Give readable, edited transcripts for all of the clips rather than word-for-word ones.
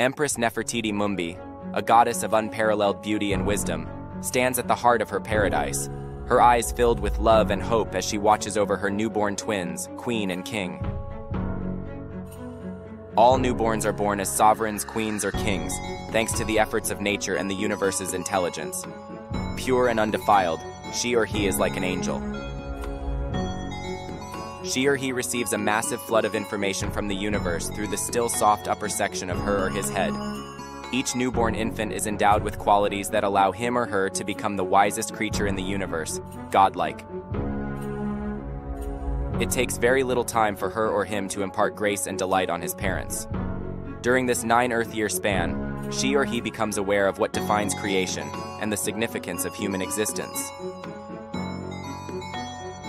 Empress Nefertiti-Mumbi, a goddess of unparalleled beauty and wisdom, stands at the heart of her paradise, her eyes filled with love and hope as she watches over her newborn twins, Queen and King. All newborns are born as sovereigns, queens, or kings, thanks to the efforts of nature and the universe's intelligence. Pure and undefiled, she or he is like an angel. She or he receives a massive flood of information from the universe through the still soft upper section of her or his head. Each newborn infant is endowed with qualities that allow him or her to become the wisest creature in the universe, godlike. It takes very little time for her or him to impart grace and delight on his parents. During this 9 Earth-year span, she or he becomes aware of what defines creation and the significance of human existence.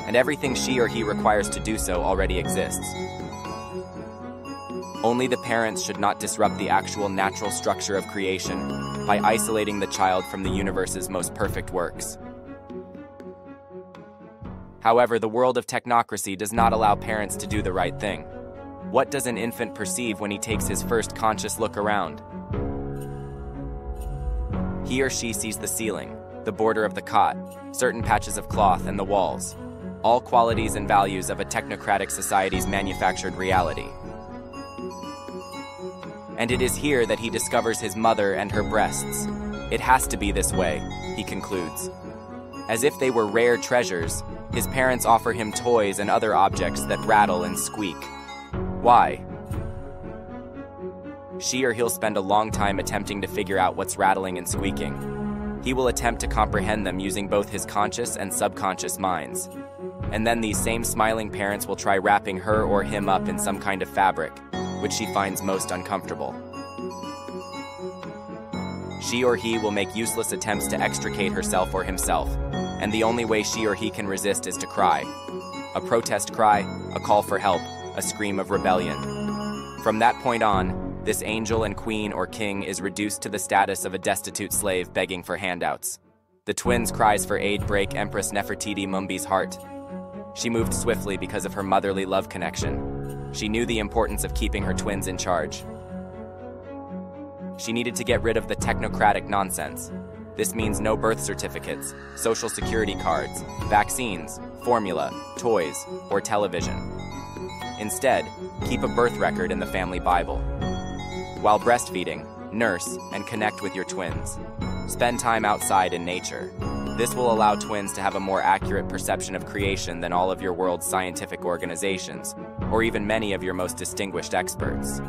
And everything she or he requires to do so already exists. Only the parents should not disrupt the actual natural structure of creation by isolating the child from the universe's most perfect works. However, the world of technocracy does not allow parents to do the right thing. What does an infant perceive when he takes his first conscious look around? He or she sees the ceiling, the border of the cot, certain patches of cloth, and the walls, all qualities and values of a technocratic society's manufactured reality. And it is here that he discovers his mother and her breasts. It has to be this way, he concludes. As if they were rare treasures, his parents offer him toys and other objects that rattle and squeak. Why? She or he'll spend a long time attempting to figure out what's rattling and squeaking. He will attempt to comprehend them using both his conscious and subconscious minds. And then these same smiling parents will try wrapping her or him up in some kind of fabric, which she finds most uncomfortable. She or he will make useless attempts to extricate herself or himself, and the only way she or he can resist is to cry. A protest cry, a call for help, a scream of rebellion. From that point on, this angel and queen or king is reduced to the status of a destitute slave begging for handouts. The twins' cries for aid break Empress Nefertiti-Mumbi's heart. She moved swiftly because of her motherly love connection. She knew the importance of keeping her twins in charge. She needed to get rid of the technocratic nonsense. This means no birth certificates, social security cards, vaccines, formula, toys, or television. Instead, keep a birth record in the family Bible. While breastfeeding, nurse and connect with your twins. Spend time outside in nature. This will allow twins to have a more accurate perception of creation than all of your world's scientific organizations, or even many of your most distinguished experts.